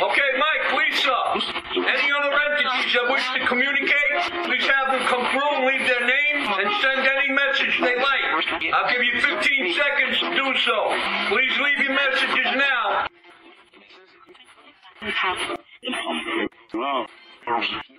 Okay, Mike, Lisa, any other entities that wish to communicate, please have them come through and leave their name and send any message they like. I'll give you 15 seconds to do so. Please leave your messages now.